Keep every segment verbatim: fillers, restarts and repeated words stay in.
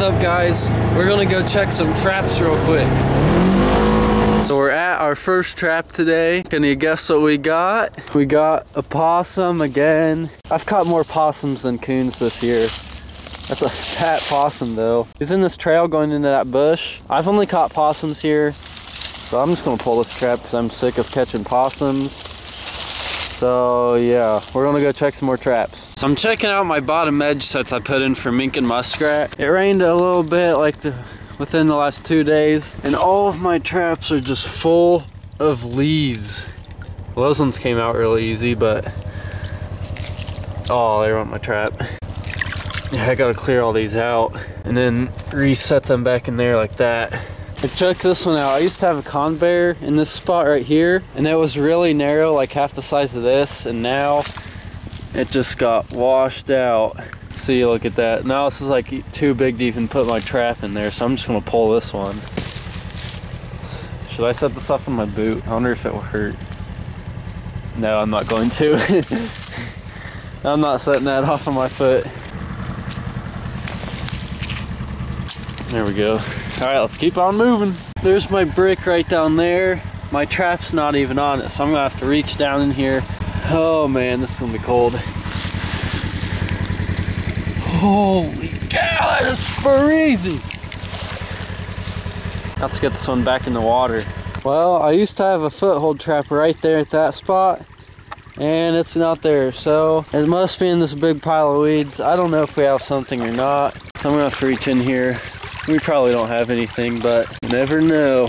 What's up, guys? We're gonna go check some traps real quick. So we're at our first trap today. Can you guess what we got? We got a possum again. I've caught more possums than coons this year. That's a fat possum though. He's in this trail going into that bush. I've only caught possums here, so I'm just gonna pull this trap because I'm sick of catching possums. So yeah, we're gonna go check some more traps. So I'm checking out my bottom edge sets I put in for mink and muskrat. It rained a little bit like the, within the last two days, and all of my traps are just full of leaves. Well, those ones came out really easy, but oh, they weren't my trap. Yeah, I gotta clear all these out and then reset them back in there like that. But check this one out. I used to have a con bear in this spot right here, and it was really narrow, like half the size of this, and now it just got washed out. See, look at that. Now this is like too big to even put my trap in there, so I'm just gonna pull this one. Should I set this off on my boot? I wonder if it will hurt. No, I'm not going to. I'm not setting that off on my foot. There we go. All right, let's keep on moving. There's my brick right down there. My trap's not even on it, so I'm gonna have to reach down in here. Oh man, this is gonna be cold. Holy cow, that is freezing! Let's get this one back in the water. Well, I used to have a foothold trap right there at that spot, and it's not there, so it must be in this big pile of weeds. I don't know if we have something or not. I'm gonna have to reach in here. We probably don't have anything, but never know.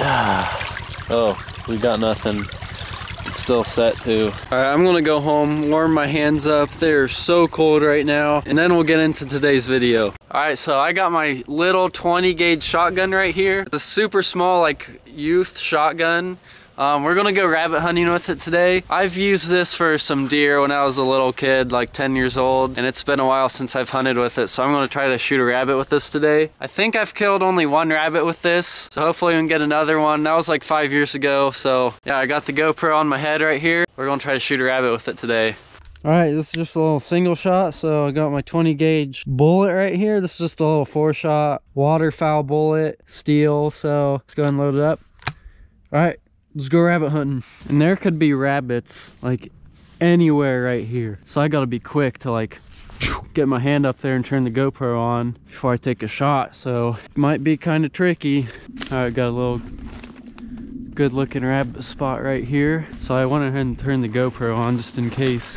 Ah. Oh. We got nothing. It's still set too. All right, I'm gonna go home, warm my hands up. They're so cold right now. And then we'll get into today's video. All right, so I got my little twenty gauge shotgun right here. It's a super small, like, youth shotgun. Um, we're gonna go rabbit hunting with it today. I've used this for some deer when I was a little kid, like ten years old, and it's been a while since I've hunted with it, so I'm gonna try to shoot a rabbit with this today. I think I've killed only one rabbit with this, so hopefully we can get another one. That was like five years ago, so yeah, I got the GoPro on my head right here. We're gonna try to shoot a rabbit with it today. All right, this is just a little single shot, so I got my twenty gauge bullet right here. This is just a little four shot waterfowl bullet, steel, so let's go ahead and load it up. All right. Let's go rabbit hunting. And there could be rabbits like anywhere right here. So I gotta be quick to like get my hand up there and turn the GoPro on before I take a shot. So it might be kind of tricky. All right, got a little good looking rabbit spot right here. So I went ahead and turned the GoPro on just in case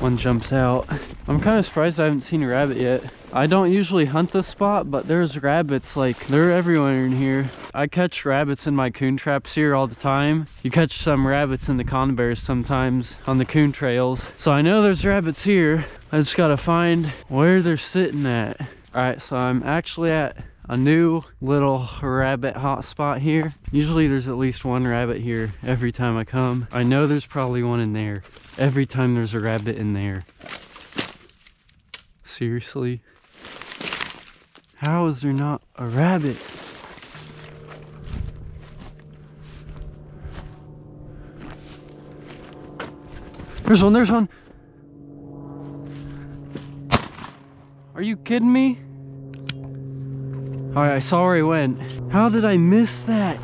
one jumps out. I'm kind of surprised I haven't seen a rabbit yet. I don't usually hunt this spot, but there's rabbits, like, they're everywhere in here. I catch rabbits in my coon traps here all the time. You catch some rabbits in the con bears sometimes on the coon trails. So I know there's rabbits here. I just gotta find where they're sitting at. All right, so I'm actually at a new little rabbit hotspot here. Usually there's at least one rabbit here every time I come. I know there's probably one in there every time there's a rabbit in there. Seriously? How is there not a rabbit? There's one, there's one. Are you kidding me? All right, I saw where he went. How did I miss that?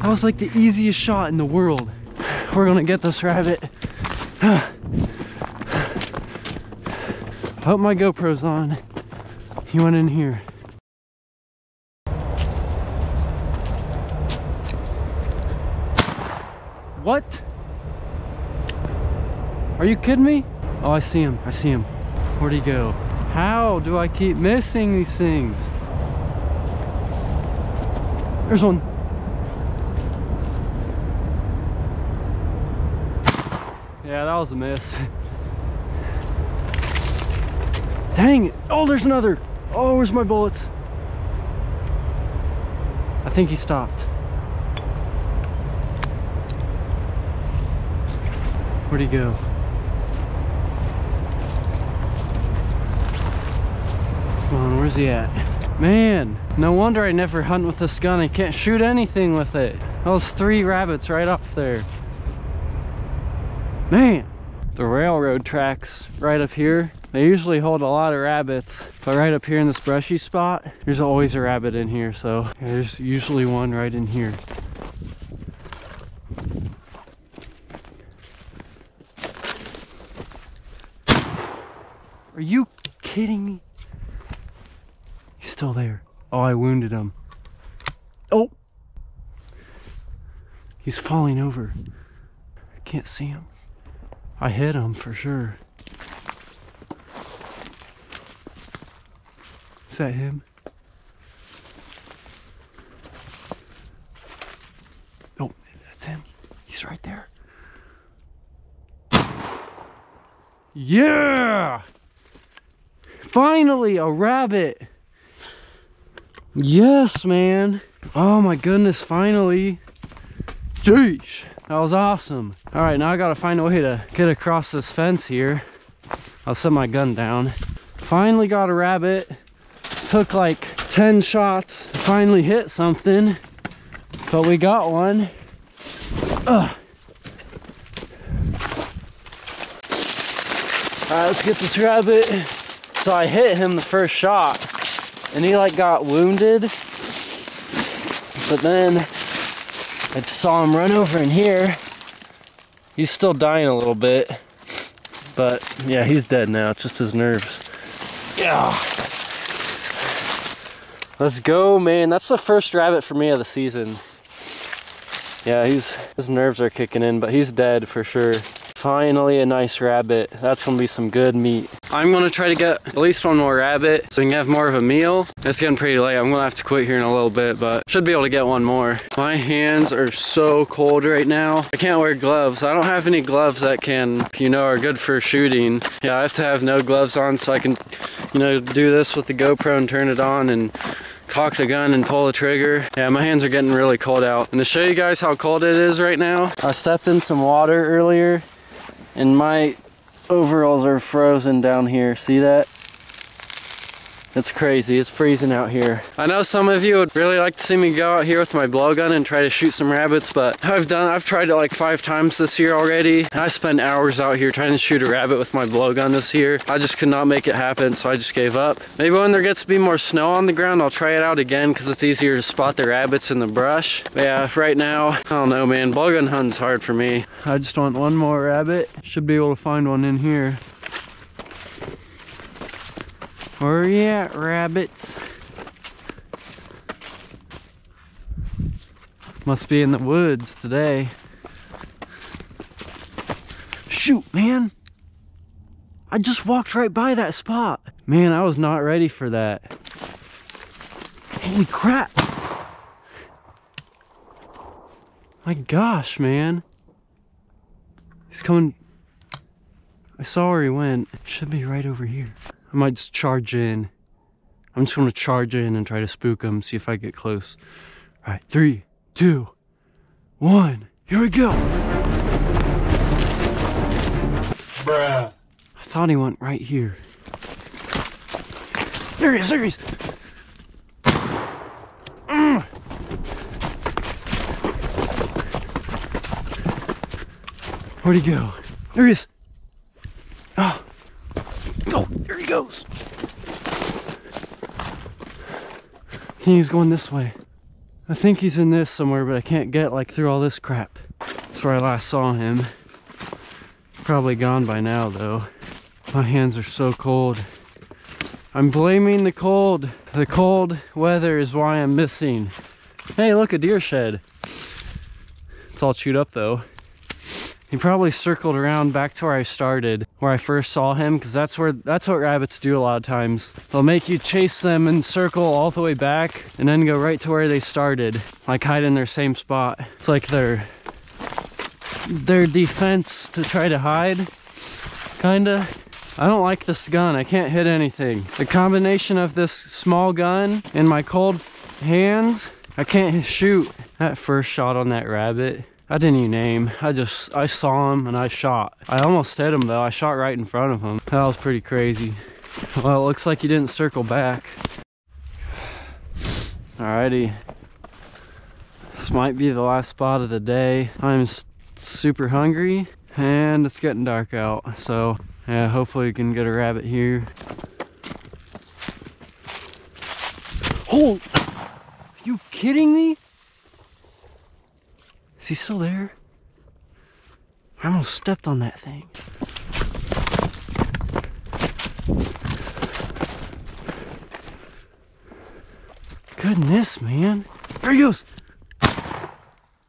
That was like the easiest shot in the world. We're gonna get this rabbit. I hope my GoPro's on. He went in here. What? Are you kidding me? Oh, I see him, I see him. Where'd he go? How do I keep missing these things? There's one. Yeah, that was a miss. Dang it. Oh, there's another. Oh, where's my bullets? I think he stopped. Where'd he go? Come on, where's he at? Man, no wonder I never hunt with this gun. I can't shoot anything with it. Those three rabbits right up there. Man. the railroad tracks right up here. They usually hold a lot of rabbits, but right up here in this brushy spot, there's always a rabbit in here, so there's usually one right in here. Are you kidding me? He's still there. Oh, I wounded him. Oh! He's falling over. I can't see him. I hit him for sure. Is that him? Oh, that's him. He's right there. Yeah! Finally, a rabbit. Yes, man. Oh my goodness, finally. Jeez, that was awesome. All right, now I gotta find a way to get across this fence here. I'll set my gun down. Finally got a rabbit. Took like ten shots to finally hit something, but we got one. Ugh. All right, let's get this rabbit. So I hit him the first shot and he like got wounded, but then I saw him run over in here. He's still dying a little bit, but yeah, he's dead now. It's just his nerves. Yeah. Let's go, man. That's the first rabbit for me of the season. Yeah, he's his nerves are kicking in, but he's dead for sure. Finally a nice rabbit. That's gonna be some good meat. I'm gonna try to get at least one more rabbit so we can have more of a meal. It's getting pretty late. I'm gonna have to quit here in a little bit, but should be able to get one more. My hands are so cold right now. I can't wear gloves. I don't have any gloves that can, you know, are good for shooting. Yeah, I have to have no gloves on so I can, you know, do this with the GoPro and turn it on and cock the gun and pull the trigger. Yeah, my hands are getting really cold out. And to show you guys how cold it is right now, I stepped in some water earlier and my overalls are frozen down here. See that? It's crazy, it's freezing out here. I know some of you would really like to see me go out here with my blowgun and try to shoot some rabbits, but I've done, I've tried it like five times this year already. And I spent hours out here trying to shoot a rabbit with my blowgun this year. I just could not make it happen, so I just gave up. Maybe when there gets to be more snow on the ground, I'll try it out again because it's easier to spot the rabbits in the brush. But yeah, right now, I don't know, man, blowgun hunting's hard for me. I just want one more rabbit. Should be able to find one in here. Where are you at, rabbits? Must be in the woods today. Shoot, man. I just walked right by that spot. Man, I was not ready for that. Holy crap. My gosh, man. He's coming. I saw where he went. Should be right over here. I might just charge in. I'm just gonna charge in and try to spook him, see if I get close. All right, three, two, one, here we go. Bruh. I thought he went right here. There he is, there he is. Mm. Where'd he go? There he is. Oh. Oh, there he goes. I think he's going this way. I think he's in this somewhere, but I can't get like through all this crap. That's where I last saw him. Probably gone by now though. My hands are so cold. I'm blaming the cold. The cold weather is why I'm missing. Hey, look, a deer shed. It's all chewed up though. He probably circled around back to where I started, where I first saw him, because that's where that's what rabbits do a lot of times. They'll make you chase them and circle all the way back and then go right to where they started, like hide in their same spot. It's like their their defense to try to hide, kinda. I don't like this gun. I can't hit anything. The combination of this small gun and my cold hands, I can't shoot. That first shot on that rabbit, I didn't even aim. I just, I saw him and I shot. I almost hit him though. I shot right in front of him. That was pretty crazy. Well, it looks like he didn't circle back. Alrighty. This might be the last spot of the day. I'm super hungry. and it's getting dark out, so yeah, hopefully we can get a rabbit here. Oh, are you kidding me? Is he still there? I almost stepped on that thing. Goodness, man. There he goes.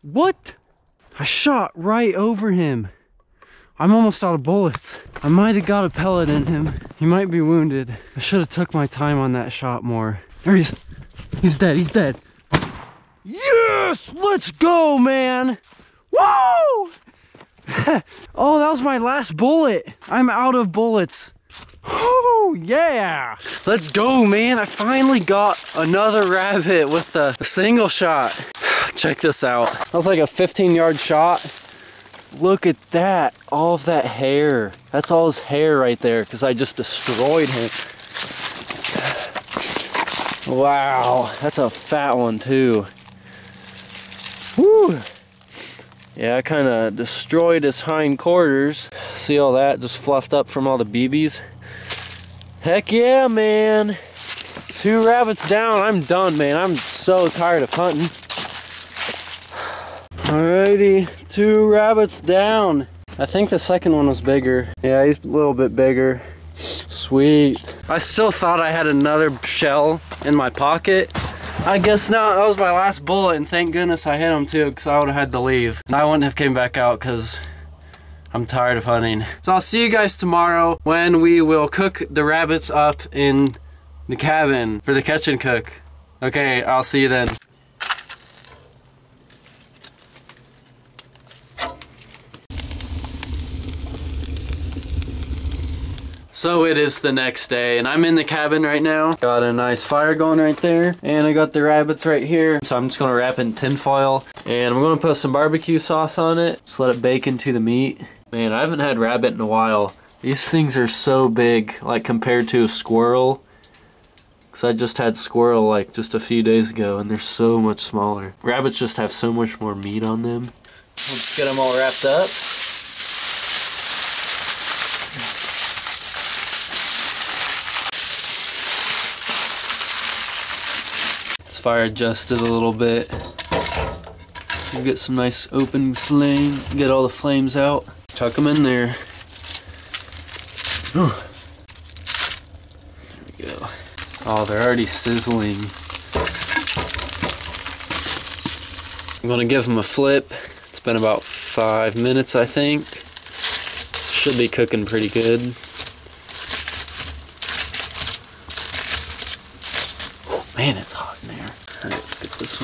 What? I shot right over him. I'm almost out of bullets. I might have got a pellet in him. He might be wounded. I should have took my time on that shot more. There he is. He's dead, he's dead. Yes, let's go, man. Whoa! Oh, that was my last bullet. I'm out of bullets. Oh, yeah. Let's go, man. I finally got another rabbit with a single shot. Check this out. That was like a fifteen yard shot. Look at that, all of that hair. That's all his hair right there, because I just destroyed him. Wow, that's a fat one too. Woo! Yeah, I kind of destroyed his hindquarters. See all that just fluffed up from all the B Bs? Heck yeah, man. Two rabbits down, I'm done, man. I'm so tired of hunting. Alrighty, two rabbits down. I think the second one was bigger. Yeah, he's a little bit bigger. Sweet. I still thought I had another shell in my pocket. I guess not. That was my last bullet, and thank goodness I hit him too, because I would have had to leave. And I wouldn't have came back out because I'm tired of hunting. So I'll see you guys tomorrow when we will cook the rabbits up in the cabin for the catch and cook. Okay, I'll see you then. So it is the next day, and I'm in the cabin right now. Got a nice fire going right there, and I got the rabbits right here. So I'm just gonna wrap in tin foil, and I'm gonna put some barbecue sauce on it. Just let it bake into the meat. Man, I haven't had rabbit in a while. These things are so big, like compared to a squirrel. Cause I just had squirrel like just a few days ago, and they're so much smaller. Rabbits just have so much more meat on them. Let's get them all wrapped up. Fire adjusted a little bit. You get some nice open flame, get all the flames out, tuck them in there. Ooh. There we go. Oh, they're already sizzling. I'm gonna give them a flip. It's been about five minutes, I think. Should be cooking pretty good. Man, it's hot in there. All right, let's get this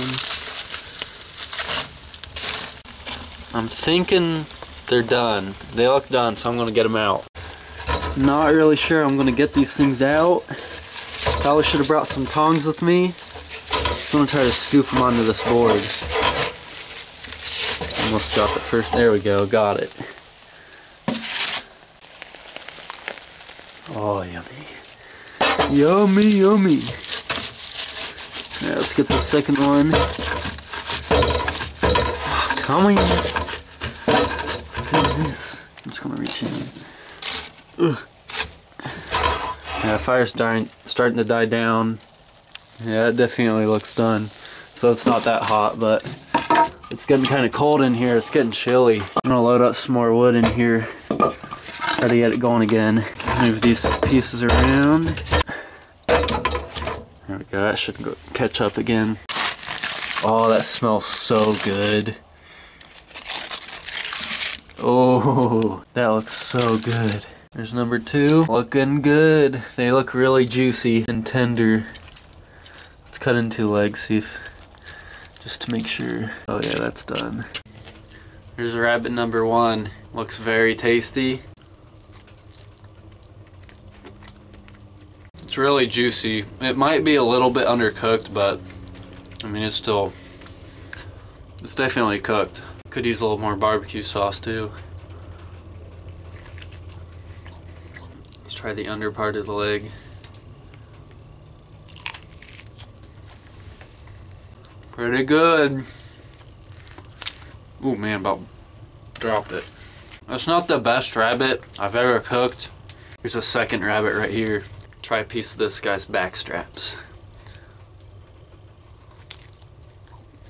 one. I'm thinking they're done. They look done, so I'm gonna get them out. Not really sure I'm gonna get these things out. Probably should have brought some tongs with me. I'm gonna try to scoop them onto this board. Almost got the first, there we go, got it. Oh, yummy. Yummy, yummy. All right, let's get the second one. Oh, come on. Look at this. I'm just gonna reach in. Ugh. Yeah, fire's dying, starting to die down. Yeah, it definitely looks done. So it's not that hot, but it's getting kind of cold in here. It's getting chilly. I'm gonna load up some more wood in here. Try to get it going again. Move these pieces around. There we go, that should go catch up again. Oh, that smells so good. Oh, that looks so good. There's number two, looking good. They look really juicy and tender. Let's cut in two legs, see if, just to make sure. Oh yeah, that's done. Here's rabbit number one. Looks very tasty. It's really juicy. It might be a little bit undercooked, but I mean it's still, it's definitely cooked. Could use a little more barbecue sauce too. Let's try the under part of the leg. Pretty good. Oh man, about dropped it. It's not the best rabbit I've ever cooked. Here's a second rabbit right here. Try a piece of this guy's back straps.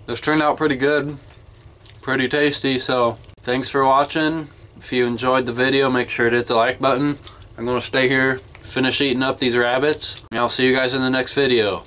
This turned out pretty good, pretty tasty. So thanks for watching. If you enjoyed the video, make sure to hit the like button. I'm gonna stay here, finish eating up these rabbits, and I'll see you guys in the next video.